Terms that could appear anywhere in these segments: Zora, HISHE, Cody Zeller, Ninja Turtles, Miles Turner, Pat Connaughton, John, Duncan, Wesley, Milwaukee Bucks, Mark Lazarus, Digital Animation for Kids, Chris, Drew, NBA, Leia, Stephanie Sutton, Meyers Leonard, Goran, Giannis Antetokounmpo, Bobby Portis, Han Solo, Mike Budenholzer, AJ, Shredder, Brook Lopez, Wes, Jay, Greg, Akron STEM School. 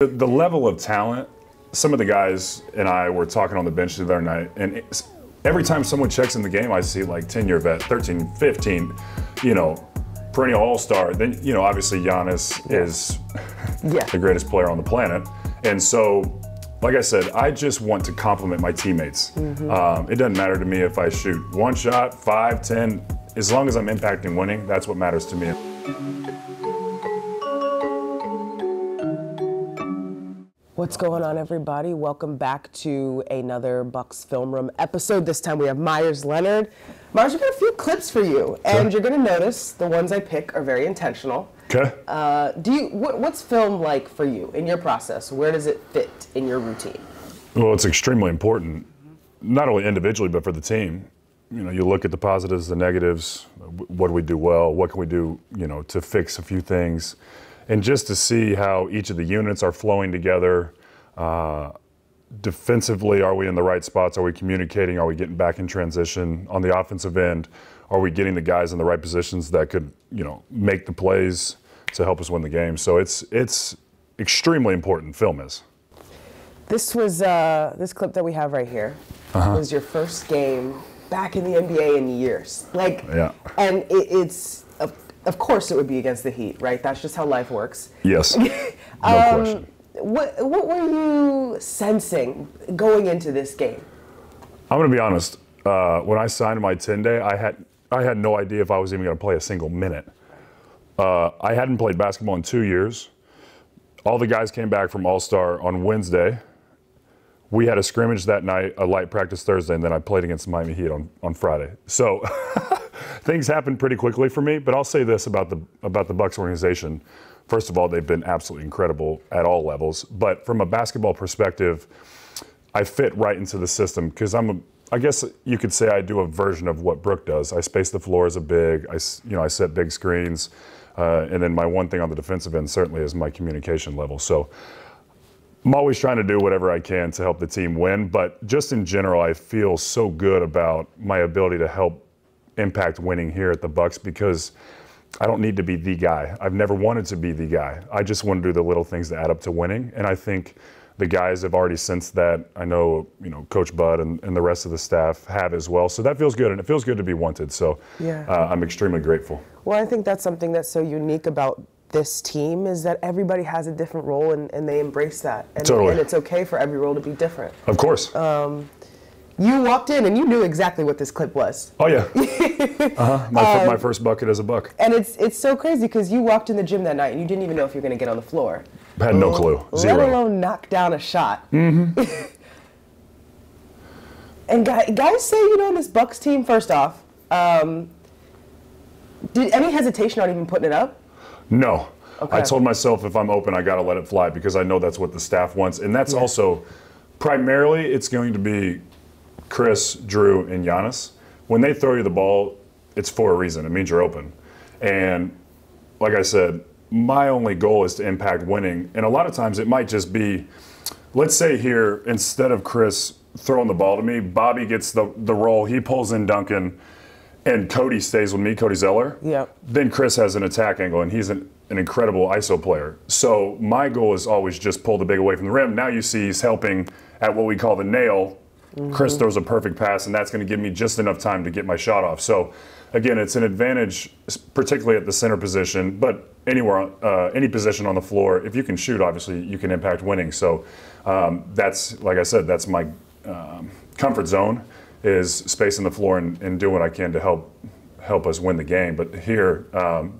The level of talent, some of the guys and I were talking on the bench the other night, and every time someone checks in the game, I see like 10-year vet, 13, 15, you know, perennial all-star. Then, you know, obviously Giannis is the greatest player on the planet. And so, like I said, I just want to compliment my teammates. It doesn't matter to me if I shoot one shot, 5, 10, as long as I'm impacting winning, that's what matters to me. What's going on, everybody? Welcome back to another Bucks Film Room episode. This time we have Meyers Leonard. Meyers, we've got a few clips for you, and you're going to notice the ones I pick are very intentional. Okay. What's film like for you in your process? Where does it fit in your routine? Well, it's extremely important, not only individually but for the team. You know, you look at the positives, the negatives. What do we do well? What can we do, you know, to fix a few things? And just to see how each of the units are flowing together. Defensively, are we in the right spots? Are we communicating? Are we getting back in transition? On the offensive end, are we getting the guys in the right positions that could, you know, make the plays to help us win the game? So it's extremely important, film is. This was, this clip that we have right here was your first game back in the NBA in years. Like, and it's, of course, it would be against the Heat, right? That's just how life works. Yes, no question. What were you sensing going into this game? I'm going to be honest. When I signed my 10-day, I had no idea if I was even going to play a single minute. I hadn't played basketball in 2 years. All the guys came back from All-Star on Wednesday. We had a scrimmage that night, a light practice Thursday, and then I played against the Miami Heat on Friday. So. Things happened pretty quickly for me, but I'll say this about the Bucks organization. First of all, they've been absolutely incredible at all levels. But from a basketball perspective, I fit right into the system because I guess you could say I do a version of what Brook does. I space the floor as a big. I set big screens, and then my one thing on the defensive end certainly is my communication level. So I'm always trying to do whatever I can to help the team win. But just in general, I feel so good about my ability to help impact winning here at the Bucks because I don't need to be the guy. I've never wanted to be the guy. I just want to do the little things that add up to winning, and I think the guys have already sensed that. I know, you know, Coach Bud and the rest of the staff have as well, so that feels good, and it feels good to be wanted, so I'm extremely grateful. Well, I think that's something that's so unique about this team is that everybody has a different role, and they embrace that, and, and it's okay for every role to be different. Of course. You walked in and you knew exactly what this clip was. Oh yeah, my first bucket as a Buck. And it's so crazy because you walked in the gym that night and you didn't even know if you were going to get on the floor. I had no clue. Zero. Let alone knock down a shot. And guys say, you know, on this Bucks team, first off, did any hesitation on even putting it up? No. Okay. I told myself if I'm open, I got to let it fly because I know that's what the staff wants, and that's also primarily it's going to be Chris, Drew, and Giannis. When they throw you the ball, it's for a reason. It means you're open. And like I said, my only goal is to impact winning. And a lot of times it might just be, let's say here, instead of Chris throwing the ball to me, Bobby gets the roll, he pulls in Duncan, and Cody stays with me, Cody Zeller. Then Chris has an attack angle, and he's an incredible ISO player. So my goal is always just pull the big away from the rim. Now you see he's helping at what we call the nail. Chris throws a perfect pass, and that's going to give me just enough time to get my shot off. So, again, it's an advantage, particularly at the center position, but anywhere, any position on the floor. If you can shoot, obviously, you can impact winning. So, that's, like I said, that's my comfort zone, is spacing the floor and doing what I can to help us win the game. But here,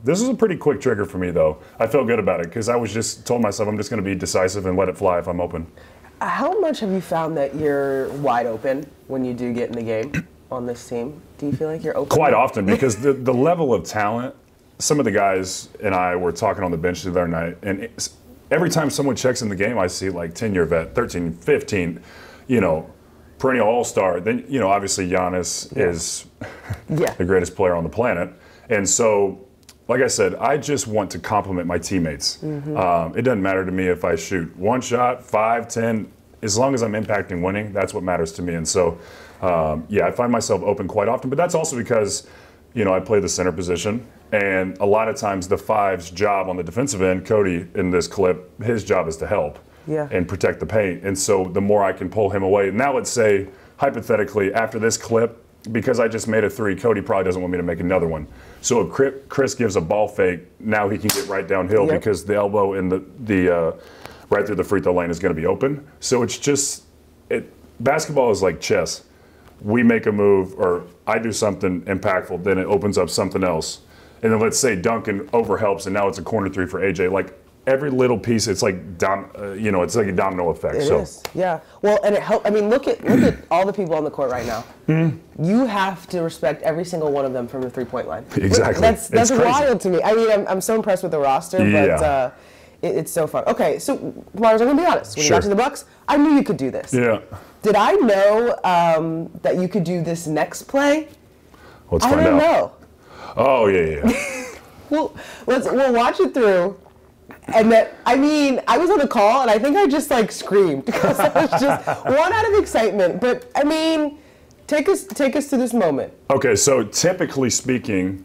this is a pretty quick trigger for me, though. I feel good about it because I was just told myself I'm just going to be decisive and let it fly if I'm open. How much have you found that you're wide open when you do get in the game on this team? Do you feel like you're open? Quite often, because the level of talent, some of the guys and I were talking on the bench the other night, and every time someone checks in the game, I see like 10-year vet, 13, 15, you know, perennial all-star. Then, you know, obviously Giannis is the greatest player on the planet. And so, like I said, I just want to compliment my teammates. It doesn't matter to me if I shoot one shot, 5, 10, as long as I'm impacting winning, that's what matters to me. And so, yeah, I find myself open quite often, but that's also because, you know, I play the center position. And a lot of times the five's job on the defensive end, Cody in this clip, his job is to help and protect the paint. And so the more I can pull him away, and now let's say, hypothetically, after this clip, because I just made a three, Cody probably doesn't want me to make another one. So if Chris gives a ball fake, now he can get right downhill because the elbow and the right through the free throw lane is going to be open. So it's just, basketball is like chess. We make a move or I do something impactful, then it opens up something else. And then let's say Duncan overhelps, and now it's a corner three for AJ. Like every little piece, it's like it's like a domino effect. It is. Yeah. Well, and it helps. I mean, look at all the people on the court right now. Mm-hmm. You have to respect every single one of them from the three-point line. Exactly. That's wild to me. I mean, I'm so impressed with the roster, but it's so fun. Okay, so Meyers, I'm gonna be honest. When you got to the Bucks, I knew you could do this. Yeah. Did I know that you could do this next play? Let's find out. I don't know. Oh yeah. We'll watch it through, and then I was on a call and I think I just like screamed because I was just one out of excitement. But I mean, take us to this moment. Okay, so typically speaking,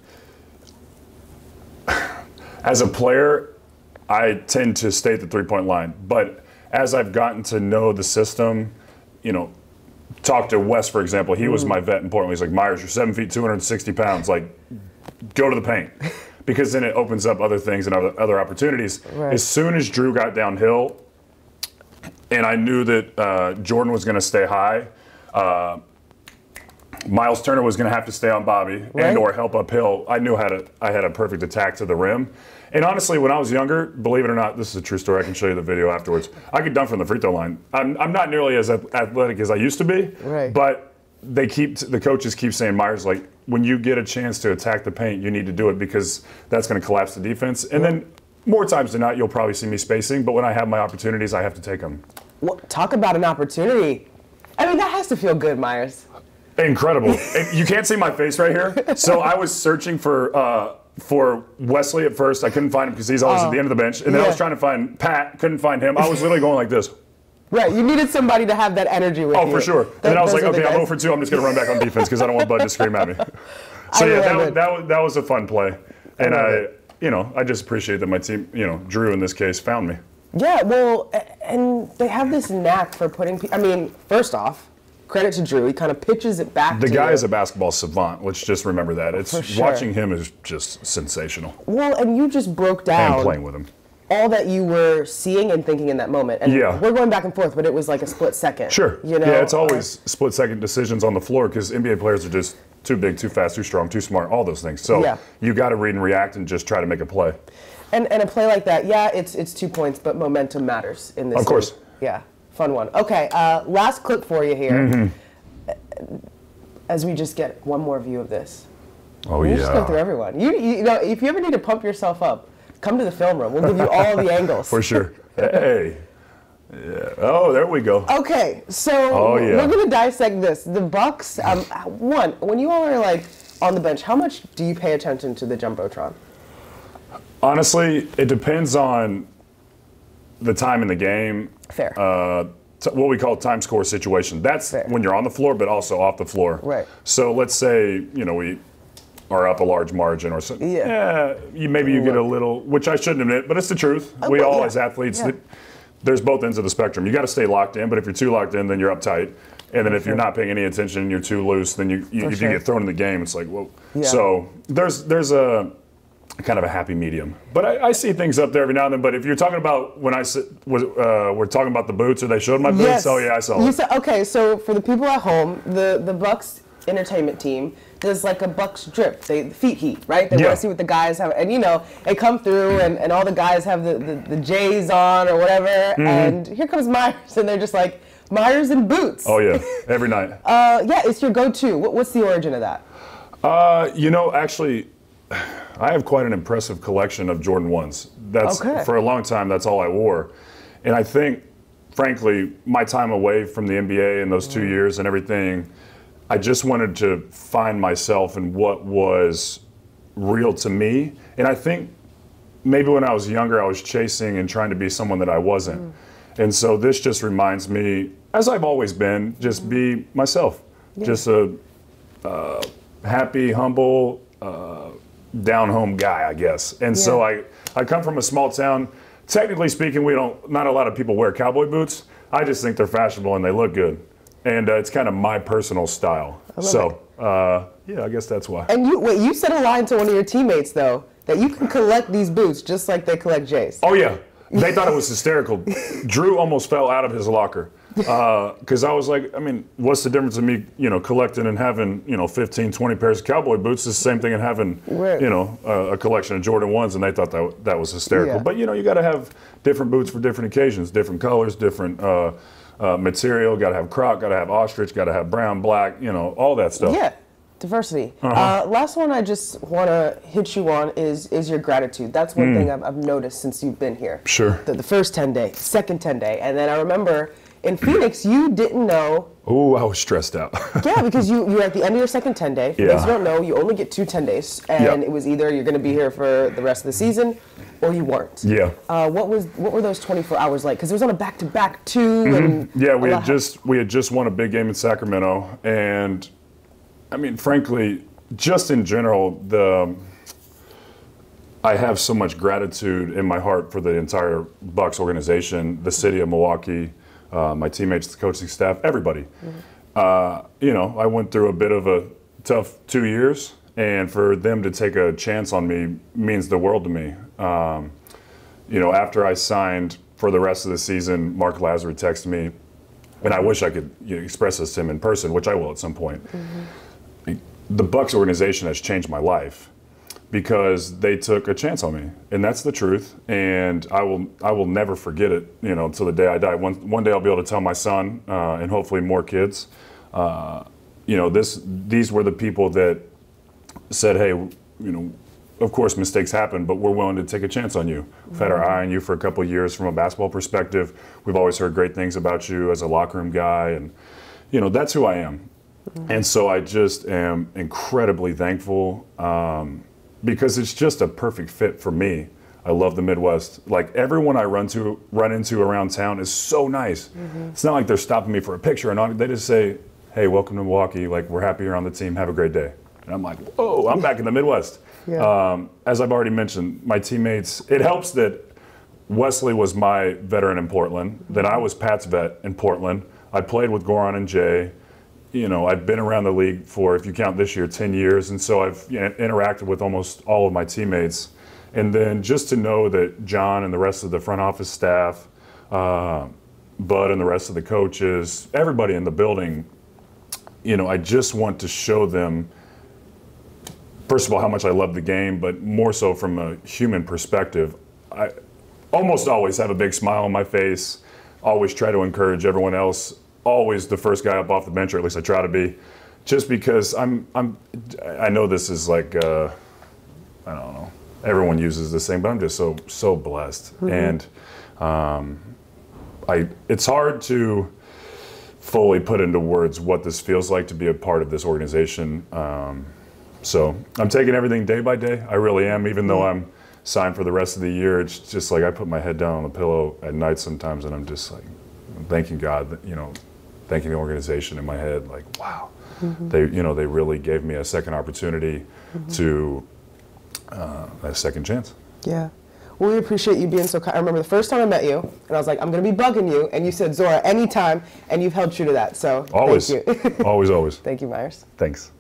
as a player, I tend to stay at the three-point line. But as I've gotten to know the system, talk to Wes, for example. He was my vet in Portland. He's like, Meyers, you're 7 feet, 260 pounds. Like, go to the paint. Because then it opens up other things and other opportunities. Right. As soon as Drew got downhill, and I knew that Jordan was going to stay high, Miles Turner was going to have to stay on Bobby and or help uphill, I knew I had a perfect attack to the rim. And honestly, when I was younger, believe it or not, this is a true story. I can show you the video afterwards. I could dunk from the free throw line. I'm not nearly as athletic as I used to be, but the coaches keep saying, Meyers, like, when you get a chance to attack the paint, you need to do it because that's going to collapse the defense. And then more times than not, you'll probably see me spacing. But when I have my opportunities, I have to take them. Well, talk about an opportunity. I mean, that has to feel good, Meyers. Incredible. You can't see my face right here. So I was searching for Wesley at first. I couldn't find him because he's always at the end of the bench. And then I was trying to find Pat. Couldn't find him. I was literally going like this. Right. You needed somebody to have that energy with you. Oh, for sure. And then I was like, okay, I'm 0 for 2. I'm just going to run back on defense because I don't want Bud to scream at me. So, yeah, that was a fun play. And I just appreciate that my team, Drew in this case, found me. Yeah, well, and they have this knack for putting people. I mean, first off, credit to Drew. He kind of pitches it back to you. The guy is a basketball savant. Let's just remember that. Watching him is just sensational. Well, and you just broke down and playing with him. All that you were seeing and thinking in that moment. And we're going back and forth, but it was like a split second. Sure. Yeah, it's always split-second decisions on the floor because NBA players are just too big, too fast, too strong, too smart, all those things. So you got to read and react and just try to make a play. And a play like that, it's 2 points, but momentum matters in this game. Of course. Yeah. Fun one. Okay, last clip for you here. As we just get one more view of this. We'll just go through everyone. If you ever need to pump yourself up, come to the film room. We'll give you all the angles. For sure. Hey. Yeah. Oh, there we go. Okay, so we're going to dissect this. The Bucks, one, when you all are like on the bench, how much do you pay attention to the Jumbotron? Honestly, it depends on the time in the game. Fair. What we call time score situation. That's when you're on the floor, but also off the floor. Right. So let's say, we are up a large margin or something. Yeah. You get a little, which I shouldn't admit, but it's the truth. We all as athletes, there's both ends of the spectrum. You got to stay locked in, but if you're too locked in, then you're uptight. And then if you're not paying any attention and you're too loose, then you get thrown in the game. It's like, whoa. Yeah. So there's a kind of a happy medium, but I see things up there every now and then. But if you're talking about when we're talking about the boots, or they showed my boots. Yes. Oh yeah, I saw it. Okay, so for the people at home, the Bucks entertainment team does like a Bucks drip, feet heat, right? They want to see what the guys have, and they come through, and all the guys have the J's on or whatever, and here comes Meyers, and they're just like Meyers in boots. Oh yeah, every night. It's your go-to. What's the origin of that? Actually, I have quite an impressive collection of Jordan 1s. For a long time, that's all I wore. And I think, frankly, my time away from the NBA and those 2 years and everything, I just wanted to find myself and what was real to me. And I think maybe when I was younger, I was chasing and trying to be someone that I wasn't. And so this just reminds me, as I've always been, just be myself. Just a happy, humble, down-home guy, I guess. And so I come from a small town. Technically speaking, we don't, not a lot of people wear cowboy boots. I just think they're fashionable and they look good. And it's kind of my personal style. So, yeah, I guess that's why. And you, wait, you said a line to one of your teammates, though, that you can collect these boots just like they collect Jay's. Oh, yeah. They thought it was hysterical. Drew almost fell out of his locker. Because I was like, I mean, what's the difference in me, you know, collecting and having, you know, 15, 20 pairs of cowboy boots? It's the same thing in having, you know, a collection of Jordan 1s, and they thought that was hysterical. But, you know, you got to have different boots for different occasions, different colors, different material. Got to have croc, got to have ostrich, got to have brown, black, you know, all that stuff. Yeah, diversity. Last one I just want to hit you on is your gratitude. That's one thing I've noticed since you've been here. The first 10 day, second 10 day, and then I remember... In Phoenix, you didn't know. Oh, I was stressed out. Yeah, because you were at the end of your second 10 day. For those who don't know, you only get two 10 days. And it was either you're going to be here for the rest of the season or you weren't. What were those 24 hours like? Because it was on a back-to-back too. And we had just won a big game in Sacramento. And, I mean, frankly, just in general, I have so much gratitude in my heart for the entire Bucks organization, the city of Milwaukee. My teammates, the coaching staff, everybody. You know, I went through a bit of a tough 2 years, and for them to take a chance on me means the world to me. You know, after I signed for the rest of the season, Mark Lazarus texted me, and I wish I could express this to him in person, which I will at some point. The Bucks organization has changed my life because they took a chance on me, and that's the truth, and I will never forget it, you know, until the day I die. One day I'll be able to tell my son, and hopefully more kids, you know, these were the people that said, hey, you know, of course mistakes happen, but we're willing to take a chance on you. We've had our eye on you for a couple of years from a basketball perspective. We've always heard great things about you as a locker room guy, and, you know, that's who I am. And so I just am incredibly thankful. Because it's just a perfect fit for me. I love the Midwest. Like, everyone I run into around town is so nice. It's not like they're stopping me for a picture, and they just say, hey, welcome to Milwaukee. Like, we're happy you're on the team. Have a great day. And I'm like, whoa, I'm back in the Midwest. As I've already mentioned, my teammates, it helps that Wesley was my veteran in Portland, that I was Pat's vet in Portland. I played with Goran and Jay. You know, I've been around the league for, if you count this year, 10 years. And so I've interacted with almost all of my teammates. And then just to know that John and the rest of the front office staff, Bud and the rest of the coaches, everybody in the building, you know, I just want to show them, first of all, how much I love the game, but more so from a human perspective. I almost always have a big smile on my face, always try to encourage everyone else. Always the first guy up off the bench, or at least I try to be, just because I know this is like, I don't know, everyone uses this thing, but I'm just so blessed. And it's hard to fully put into words what this feels like to be a part of this organization. So I'm taking everything day by day. I really am, even though I'm signed for the rest of the year. It's just like I put my head down on the pillow at night sometimes, and I'm just like, thanking God, you know, thanking the organization in my head, like, wow, they really gave me a second opportunity to a second chance. Yeah. Well, we appreciate you being so kind. I remember the first time I met you, and I was like, I'm going to be bugging you, and you said, Zora, anytime, and you've held true to that, so always. Thank you. Always, always. Thank you, Meyers. Thanks.